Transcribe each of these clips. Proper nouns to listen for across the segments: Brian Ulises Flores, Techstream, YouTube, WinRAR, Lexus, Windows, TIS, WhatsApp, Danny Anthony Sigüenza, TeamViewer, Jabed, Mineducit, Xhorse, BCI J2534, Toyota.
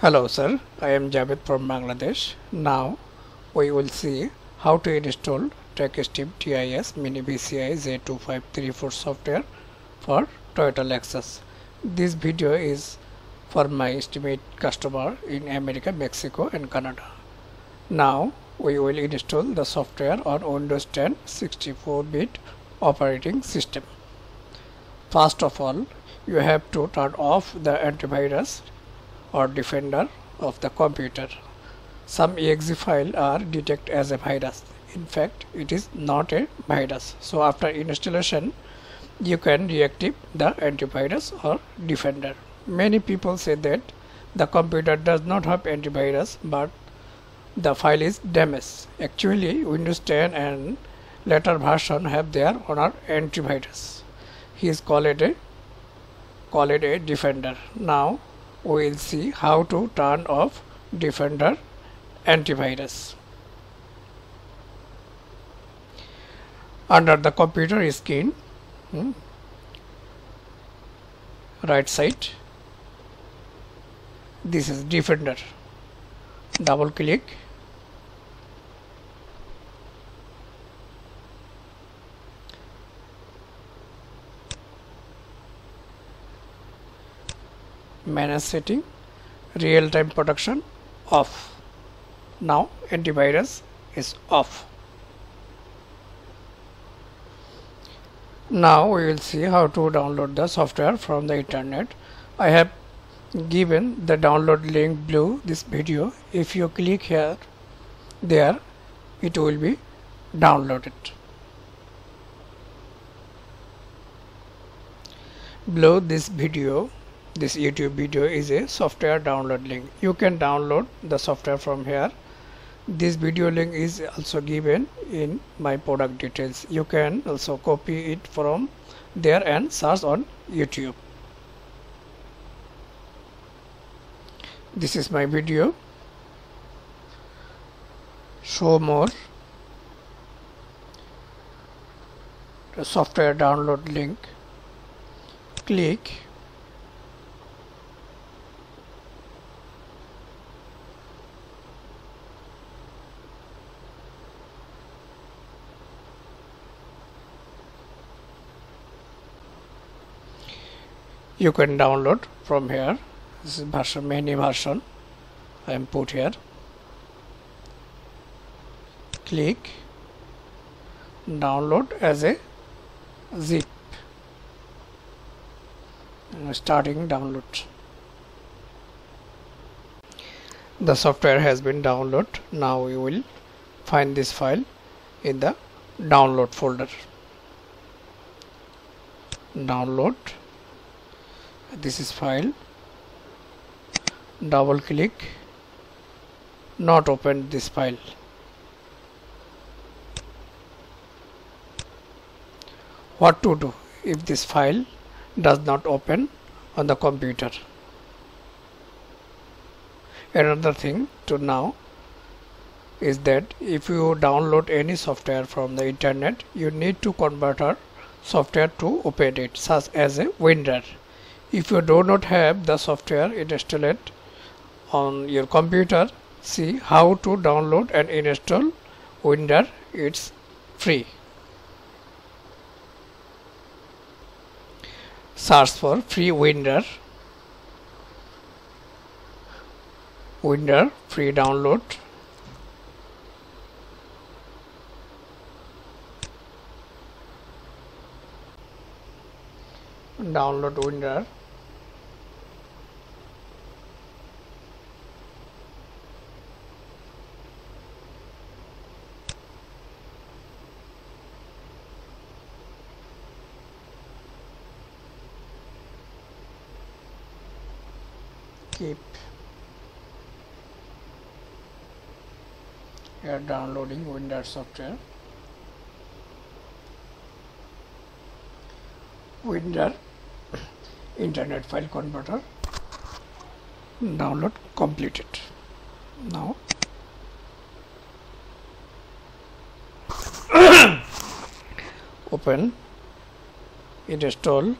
Hello sir, I am Jabed from Bangladesh. Now we will see how to install Techstream TIS Mini BCI J2534 software for Toyota Lexus. This video is for my estimate customer in America, Mexico and Canada. Now we will install the software on Windows 10 64-bit operating system. First of all, you have to turn off the antivirus or defender of the computer. Some exe files are detected as a virus. In fact, it is not a virus. So after installation, you can reactivate the antivirus or defender. Many people say that the computer does not have antivirus, but the file is damaged. Actually, Windows 10 and later version have their own antivirus. He is called a defender. Now we'll see how to turn off Defender antivirus. Under the computer screen, right side, this is Defender. Double click. Manage setting, real-time protection off. Now antivirus is off. Now we will see how to download the software from the internet. I have given the download link below this video. If you click here, there it will be downloaded. Below this video, this YouTube video is a software download link. You can download the software from here. This video link is also given in my product details. You can also copy it from there and search on YouTube. This is my video. Show more. The software download link. Click. You can download from here. This is version, many version I am put here. Click download as a zip. Starting download. The software has been downloaded. Now we will find this file in the download folder. Download. This is file. Double click. Not open this file. What to do if this file does not open on the computer? Another thing to know is that if you download any software from the internet, you need to convert our software to open it, such as a WinRAR. If you do not have the software installed on your computer, see how to download and install WinRAR. It's free. Search for free WinRAR. WinRAR free download. Download WinRAR. Keep. We are downloading WinRAR software. WinRAR internet file converter. Download completed. Now open it, install.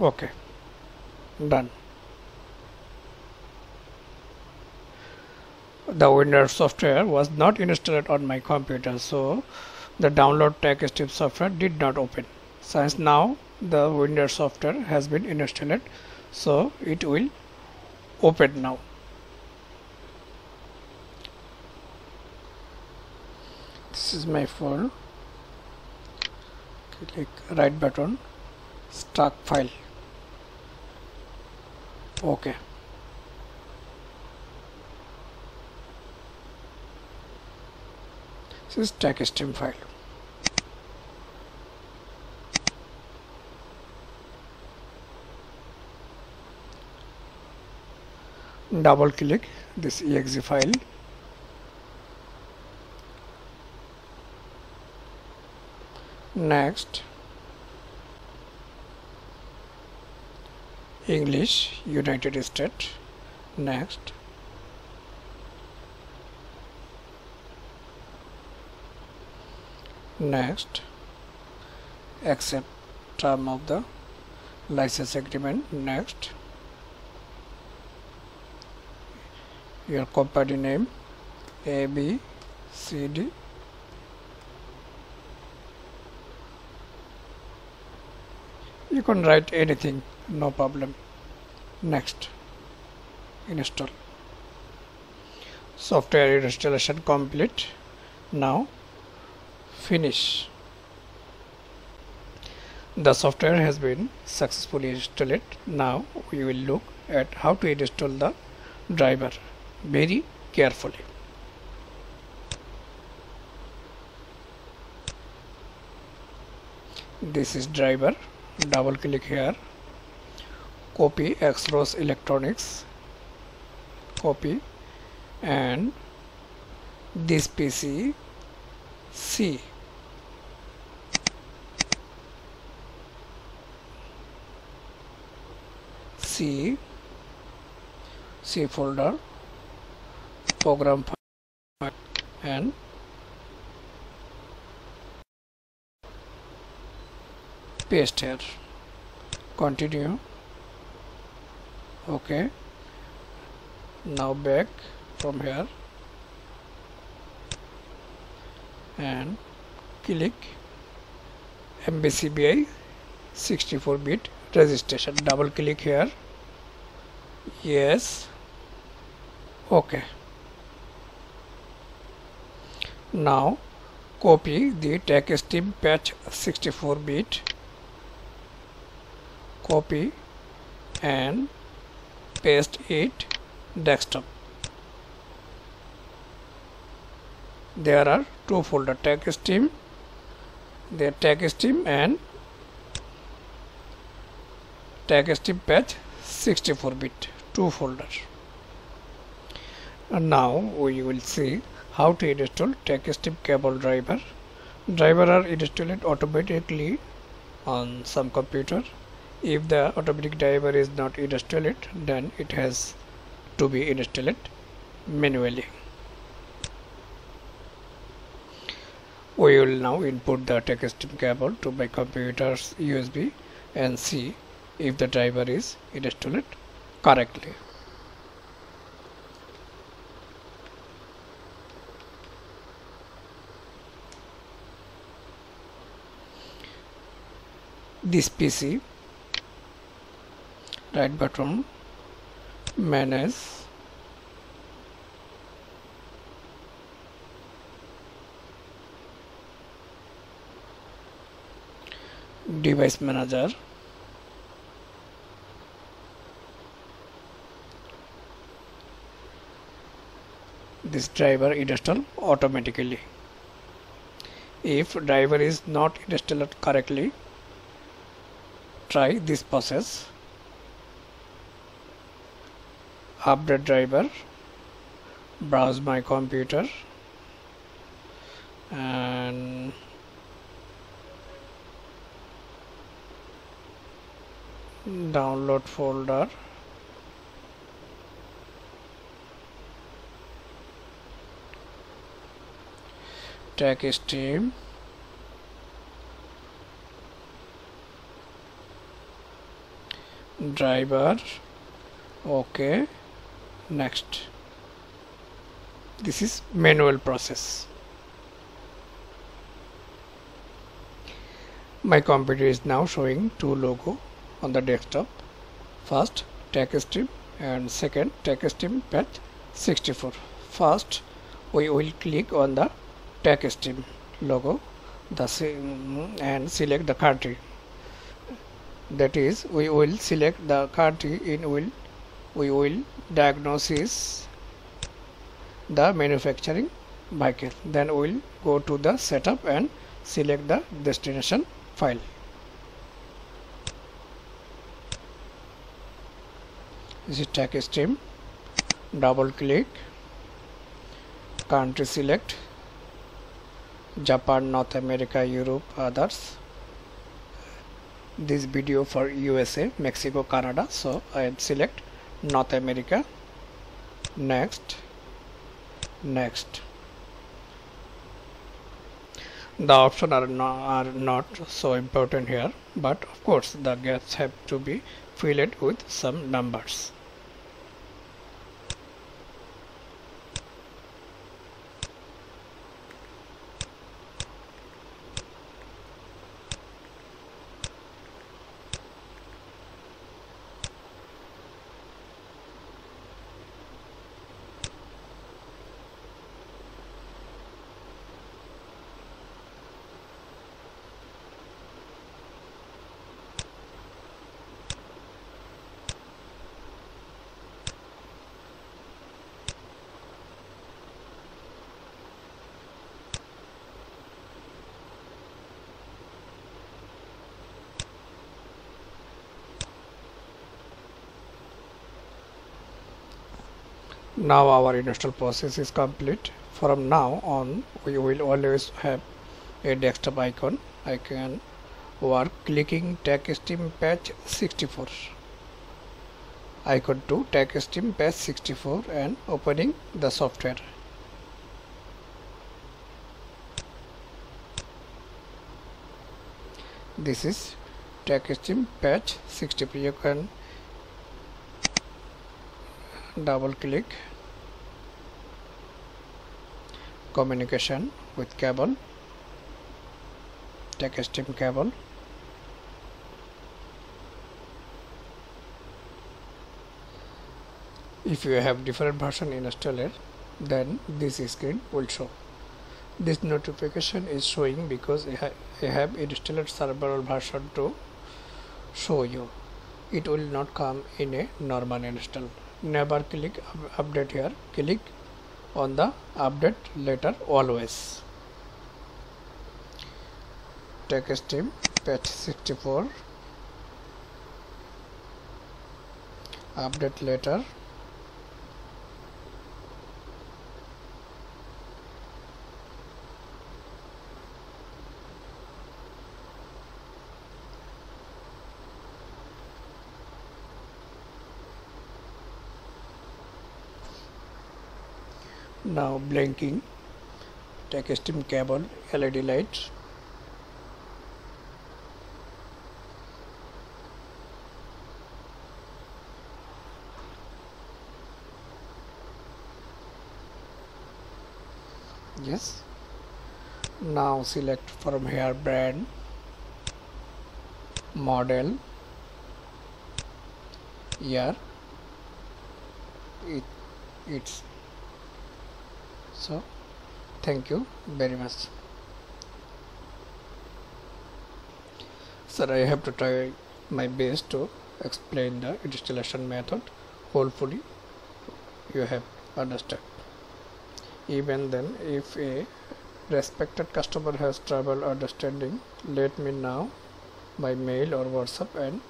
OK, done. the WinRAR software was not installed on my computer, so the download Techstream software did not open. Since now the WinRAR software has been installed, so it will open now. This is my phone. Click right button, start file. Okay. This is Techstream file. Double click this exe file. Next, English, United States. Next, next, accept term of the license agreement. Next, your company name ABCD. You can write anything, no problem. Next, install. Software installation complete. Now finish. The software has been successfully installed. Now we will look at how to install the driver very carefully. This is driver. Double click here, copy Xhorse electronics, copy, and this PC C. C folder, program file, and paste here. Continue. Okay. Now back from here and click MBCBI 64-bit registration. Double click here. Yes. Okay. Now copy the Techstream patch 64-bit. Copy and paste it desktop. There are two folders, Techstream, and Techstream patch 64-bit, two folders. And now we will see how to install Techstream cable driver. Drivers are installed automatically on some computer. If the automatic driver is not installed, then it has to be installed manually. We will now input the Techstream cable to my computer's USB and see if the driver is installed correctly. This PC, right button, manage, device manager, this driver install automatically. If driver is not installed correctly, try this process. Update driver, browse my computer, and download folder, Techstream, driver, okay. Next, This is manual process. My computer is now showing two logos on the desktop. First, Techstream and second, Techstream patch 64. First, we will click on the Techstream logo and select the country. That is, we will select the country in we will diagnose the manufacturing vehicle. Then we will go to the setup and select the destination file. This is Techstream. Double click. Country select. Japan, North America, Europe, others. This video for USA, Mexico, Canada. So I select North America. Next. Next. The options are not so important here, but of course the gaps have to be filled with some numbers. Now our initial process is complete. From now on, we will always have a desktop icon. I can work clicking Techstream patch 64 icon to Techstream patch 64 and opening the software. This is Techstream patch 64. You can double click communication with cable, Techstream cable. If you have different version installed, then this screen will show. This notification is showing because I have installed several version to show you. It will not come in a normal install. Never click update here. Click on the update later always. Techstream patch 64 update later. Now blinking Techstream cable LED light. Yes. Now select from here brand, model, year. It's so, thank you very much. Sir, I have to try my best to explain the installation method. Hopefully, you have understood. Even then, if a respected customer has trouble understanding, let me know by mail or WhatsApp and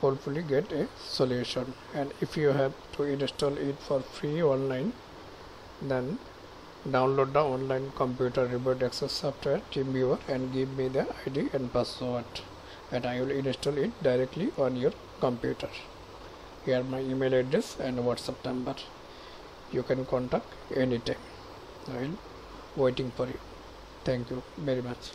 hopefully get a solution. And if you have to install it for free online, then download the online computer remote access software TeamViewer and give me the ID and password, and I will install it directly on your computer. Here my email address and WhatsApp number. You can contact anytime. I will waiting for you. Thank you very much.